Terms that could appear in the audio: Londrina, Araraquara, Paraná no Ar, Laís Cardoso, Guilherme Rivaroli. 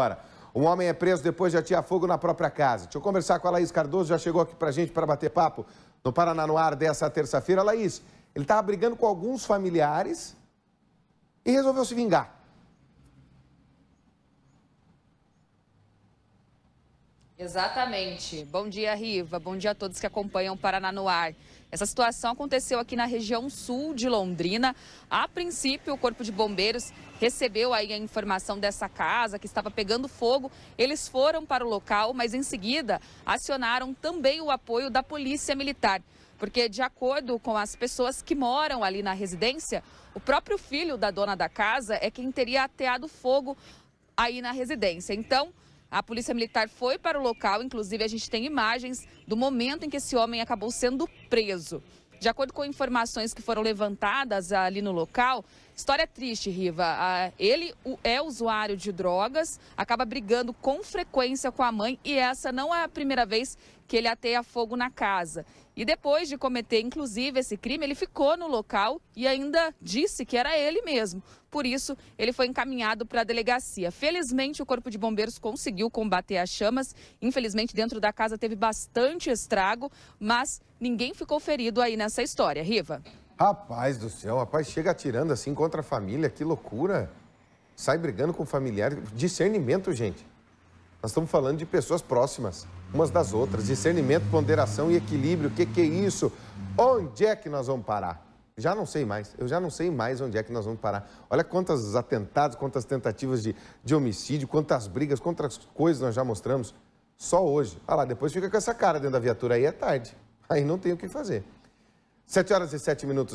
Araraquara. Um homem é preso depois de atirar fogo na própria casa. Deixa eu conversar com a Laís Cardoso, já chegou aqui pra gente para bater papo no Paraná no Ar dessa terça-feira. Laís, ele estava brigando com alguns familiares e resolveu se vingar. Exatamente. Bom dia, Riva. Bom dia a todos que acompanham o Paraná no Ar. Essa situação aconteceu aqui na região sul de Londrina. A princípio, o Corpo de Bombeiros recebeu aí a informação dessa casa que estava pegando fogo. Eles foram para o local, mas em seguida acionaram também o apoio da Polícia Militar. Porque, de acordo com as pessoas que moram ali na residência, o próprio filho da dona da casa é quem teria ateado fogo aí na residência. Então, a Polícia Militar foi para o local, inclusive a gente tem imagens do momento em que esse homem acabou sendo preso. De acordo com informações que foram levantadas ali no local, história triste, Riva. Ele é usuário de drogas, acaba brigando com frequência com a mãe e essa não é a primeira vez que ele ateia fogo na casa. E depois de cometer, inclusive, esse crime, ele ficou no local e ainda disse que era ele mesmo. Por isso, ele foi encaminhado para a delegacia. Felizmente, o Corpo de Bombeiros conseguiu combater as chamas. Infelizmente, dentro da casa teve bastante estrago, mas ninguém ficou ferido aí nessa história, Riva. Rapaz do céu, rapaz, chega atirando assim contra a família, que loucura. Sai brigando com o familiar. Discernimento, gente. Nós estamos falando de pessoas próximas, umas das outras. Discernimento, ponderação e equilíbrio. O que é isso? Onde é que nós vamos parar? Já não sei mais. Eu já não sei mais onde é que nós vamos parar. Olha quantos atentados, quantas tentativas de homicídio, quantas brigas, quantas coisas nós já mostramos. Só hoje. Olha lá, depois fica com essa cara dentro da viatura. Aí é tarde. Aí não tem o que fazer. 7h07.